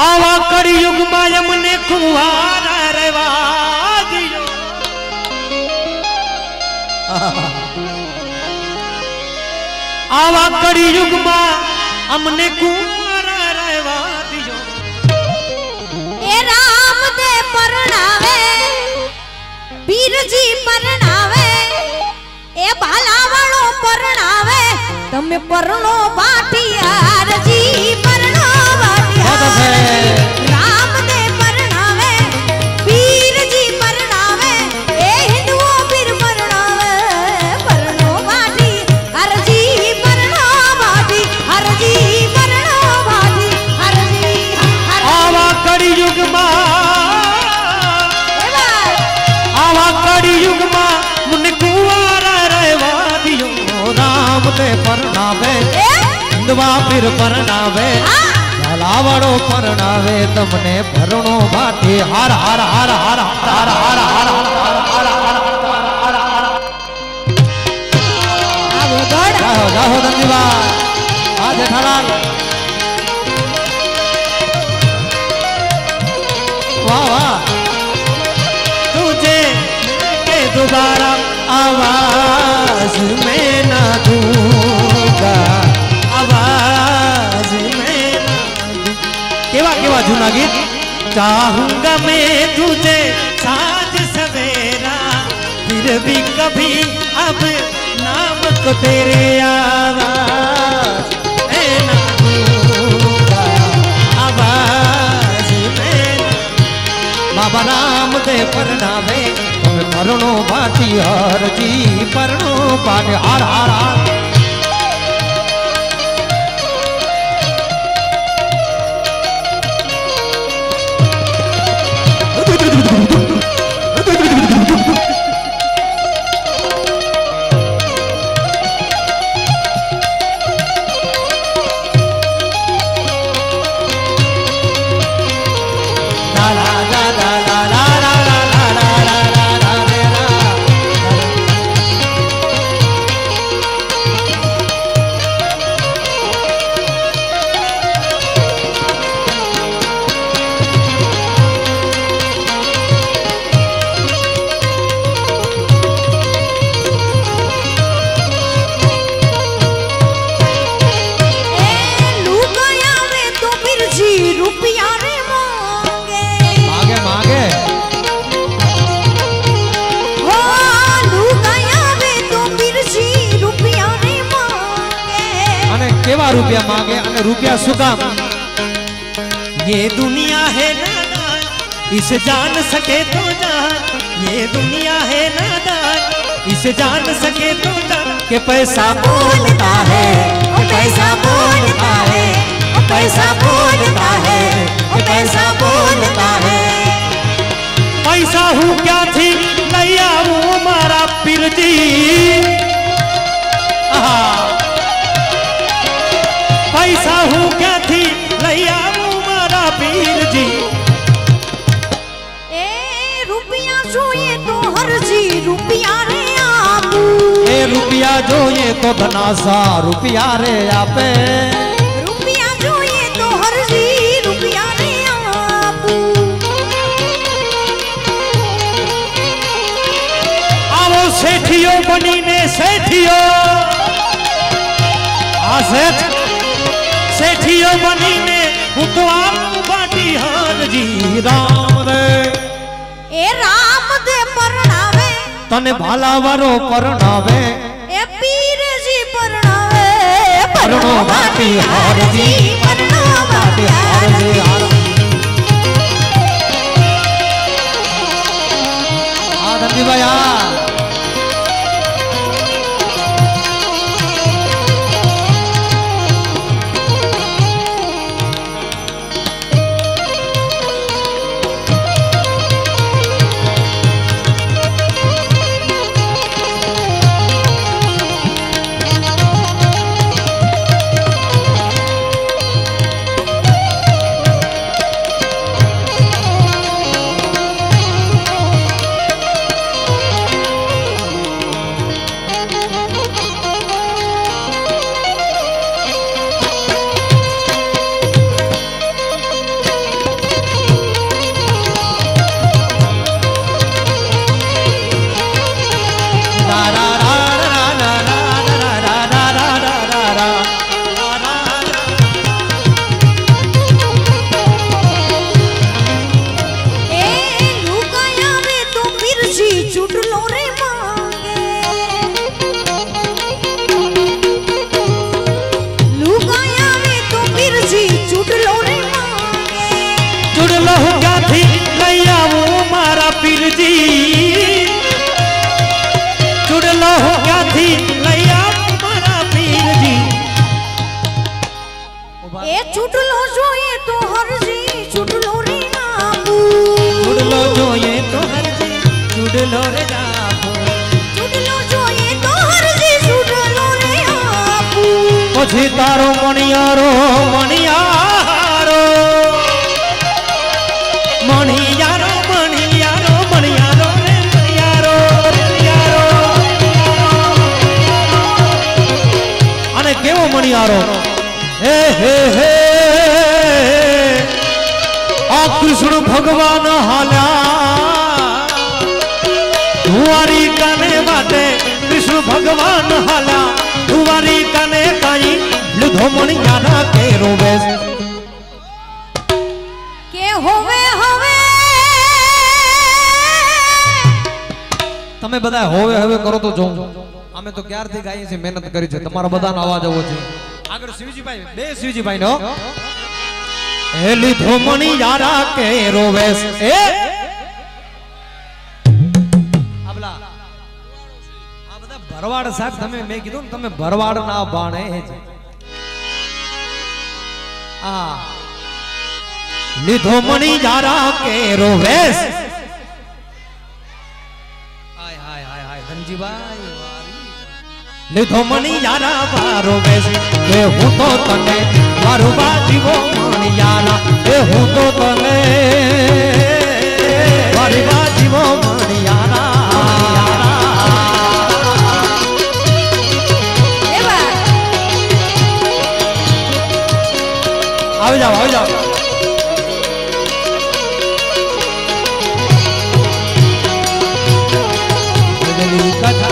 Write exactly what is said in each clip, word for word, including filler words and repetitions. आवा कलयुग में यमने कुंवारा रवा दियो। आवा कलयुग में हमने कुंवारा रवा दियो। ए रामदेव परनावे पीर जी परनावे ए भालावाड़ो परनावे तमे परनो बाटियार जी परनो बाटियार रामदेव परनावे पीर जी परनावे ए हिंदुओं पीर परनावे परनो बाटियार जी परनो बाटियार जी परनो बाटियार जी। आवा कलयुग मा आवा कलयुग मा मुने कुंवारा रहवा दियो। रामदेव परनावे हिंदुआ पीर परनावे भलावड़ो परनावे तमने भरणो बाटे हर हर हर हर हर हर हर हर हर आगो गढ़ जाओ जाओ धन्यवाद। आ जेठालाल वाह वाह तुझे के दोबारा आवाज में ना दूंगा आवाज में ना दूं। केवा केवा जूना गीत चाहूंगा मैं तुझे साज सवेरा फिर भी कभी अब नाम को तेरे आवाज में ना दूंगा आवाज में ना। बाबा रामदेव परनावे परनो बाटियार जी परनो बाटियार हर हर। रुपया मांगे अने रुपया सुकाम ये दुनिया है नादान इसे जान सके तो जान। ये दुनिया है नादान इसे जान सके तो जान के पैसा बोलता है पैसा बोलता है पैसा बोलता है पैसा बोलता है। पैसा हूँ क्या थी नैया वो मारा पीर जी। पैसा हूँ क्या थी लैया मारा पीर जी। ए रुपया जो ये तो हर जी रुपया रे आपू ए रुपया जो ये तो धनासा रुपया रे आपे रुपया जो ये तो हर जी रुपया रे आपू। आवो सेठियो बनी ने सेठियो आ सेठ सेठियो बनी ने हूँ तो आप बाटियार जी। राम रे ए राम दे परनावे तने भालावरो परनावे ए पीर जी परनावे परनो बाटियार जी परनो बाटियार जी। आ धन्य भैया પછી તારો મણિયારો મણિયારો મણિયારો મણિયારો મણિયારો રે મણિયારો મણિયારો અને કેવો મણિયારો હે હે હે આ કૃષ્ણ ભગવાન હાલા ધુવારી કાને વાટે કૃષ્ણ ભગવાન હાલા ધુવારી કાને કાઈ લીધો મણિયારા કેરો વેશ કે હોવે હવે તમે બધા હોવે હવે કરો તો જોઉં અમે તો ક્યારથી ગાઈએ છીએ મહેનત કરી છે તમારો બધાનો અવાજ આવો છે આગળ શિવજીભાઈ બે શિવજીભાઈ નો हेली धोमनी यारा के रोवेस ए अबला आ बदा भरवाड़ साहब તમે મે કીધું ને તમે ભરવાડ ના બાણે હે છે આ લીધો મણી यारा के रोवेस हाय हाय हाय हाय ધનજીભાઈ वारी લીધો મણી यारा वारो वेस કે હું તો તને મારું બાજીવો મણિયારા એ હું તો તને મારી બાજીવો મણિયારા એવા આવી જાવ આવી જાવ બદલી કથા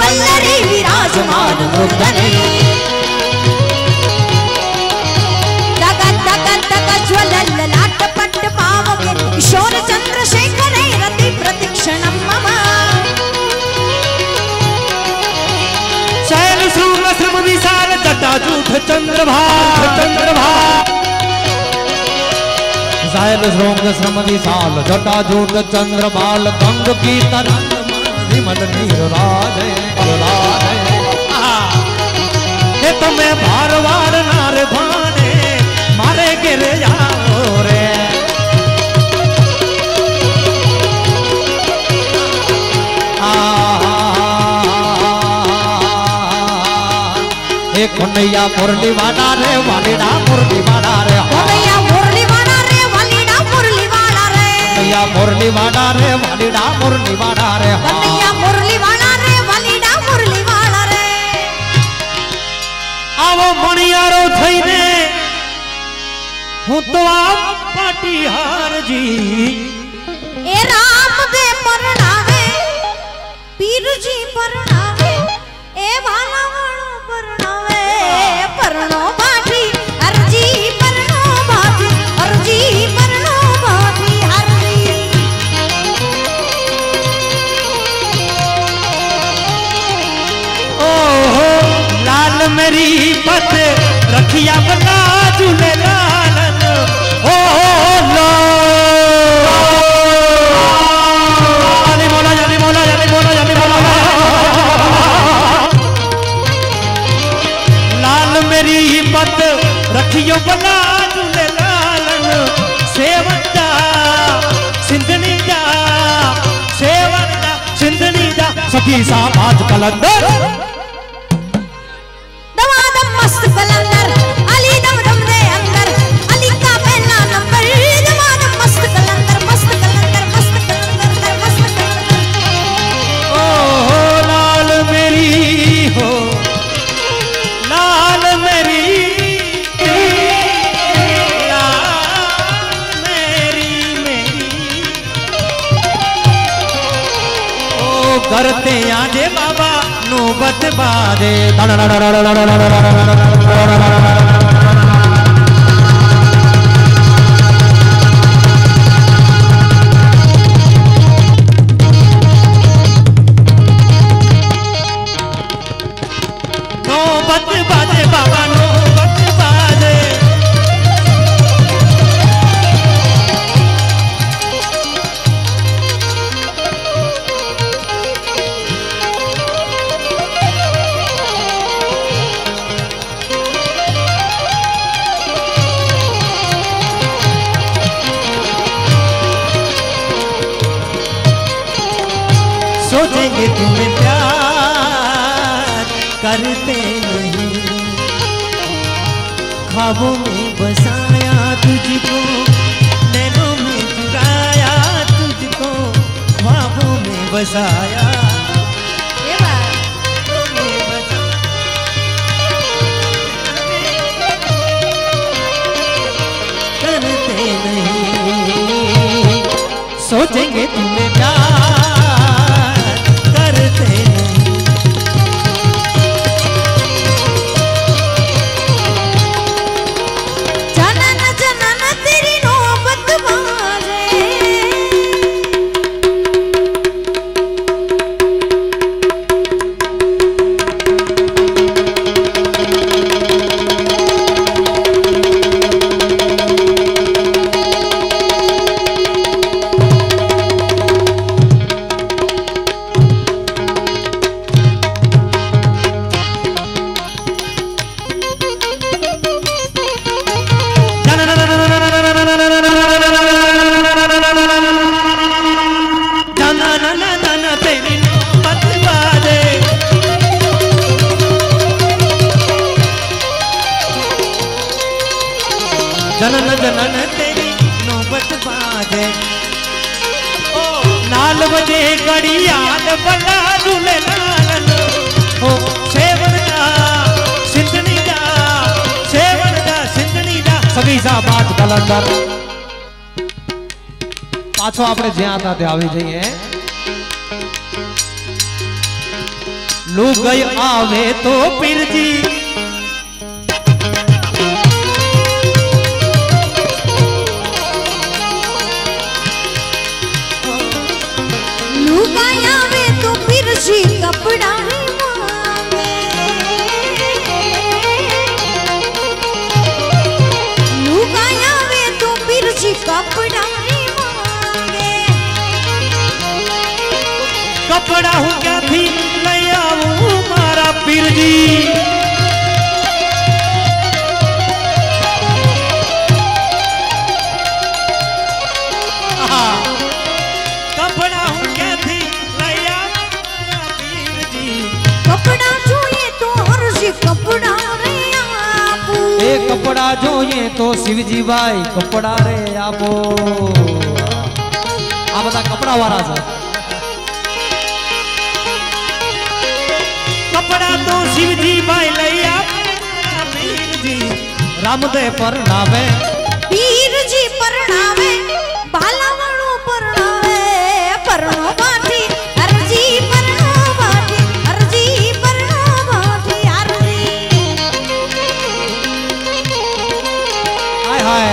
बल्लरी विराजमान मुक्तने तगत तगत तगत ज्वलल लाट पट पावगे किशोर चंद्रशेखर रति प्रतिक्षणम मम शैल शूल श्रम विशाल जटाजूट चंद्रभा चंद्रभा शैल शूल श्रम विशाल जटाजूट चंद्रभाल भंग की तरंग मन नीर राधे राधे हे तुम्हें भारवाड़ नार भाने मारे गिर जाओ रे हे कन्हैया मुरली वाला रे वालिडा मुरली वाला रे कन्हैया मुरली वाला रे वालिडा मुरली वाला रे कन्हैया मुरली वाला रे वालिडा मुरली वाला रे हूँ तो आप पाटीहार जी ए रामदेव परनावे पीर जी परनावे ए भालावणो परनावे परनो भाटी हर जी परनो भाटी हर जी परनो भाटी हर जी ओ हो लाल मेरी पत रखिया बना झूले रखियो बला झूले लालन सेवंदा सिंधनी जा सेवंदा सिंधनी जा सखी सामाज कलंदर दवादम मस्त कलंदर अली दमदम दे अंदर अली का पहला नंबर दवादम मस्त कलंदर मस्त कलंदर मस्त कलंदर मस्त कलंदर ओ हो लाल मेरी हो लाल मेरी करते आजे बाबा नौबत बाजे नौबत बाजे बाबा नौबत बाजे से ये तुम प्यार करते नहीं, ख्वाबों में बसाया तुझको, नैनों में चुराया तुझको, ख्वाबों में बसाया करते नहीं, सोचेंगे तुम्हें प्यार પાછો આપણે જ્યાં હતા ત્યાં આવી જઈએ. લુગઈ આવે તો પીરજી, લુગઈ આવે તો પીરજી કપડા कपड़ा मांगे, कपड़ा हो क्या थी ले आऊं मारा पीर जी, कपड़ा हो क्या थी ले आऊं मारा पीर जी, कपड़ा जो ये तो हर जी कपड़ा रे आपू, ए कपड़ा जो ये तो शिवजी भाई कपड़ा रे आपो, आ बता कपड़ा वाला से कपड़ा तो शिवजी भाई लैया पीर जी, रामदेव परनावे पीर जी परनावे, बालावणो परनावे, परनो बाठी हरजी, परनो बाठी हरजी, परनो बाठी हरजी, हाय हाय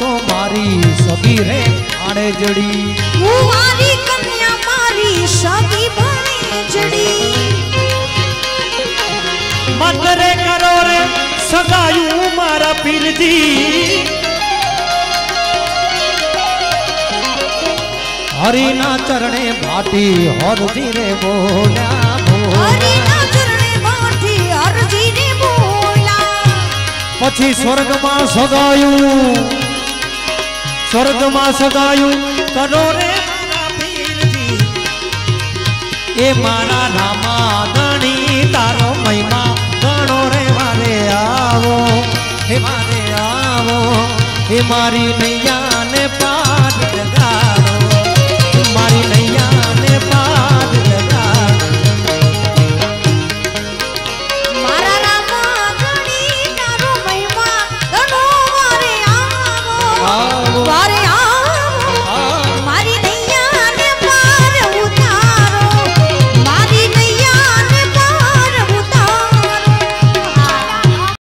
तो मारी सगी रे आड़े जड़ी, तुम्हारी कन्या मारी सगी बने जड़ी, मत रे करो रे सगायू मारा पीर जी, हरि ना चरणे भाटी हर जी रे बोला बोला, हरि ना चरणे भाटी हर जी रे बोला, पछी स्वर्ग मां सगायू, स्वर्ग मां सदायु करो रे मारा पीर जी, ए मारा रामा गणी तारो महिमा गणो रे, मारे आवो हे मारे आवो हे मारी नहीं